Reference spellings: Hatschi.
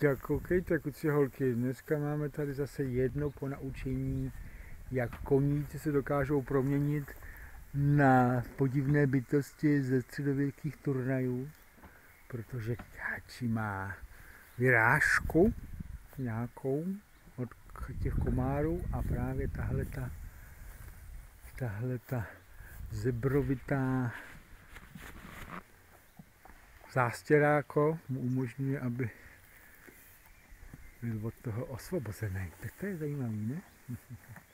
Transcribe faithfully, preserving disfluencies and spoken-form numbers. Tak koukejte, kuci holky, dneska máme tady zase jedno ponaučení, jak koníci se dokážou proměnit na podivné bytosti ze středověkých turnajů, protože Hatschi má vyrážku nějakou od těch komárů a právě tahleta, tahleta zebrovitá zástěráko mu umožňuje, aby byl od toho osvobozený. Tak to je zajímavý, ne?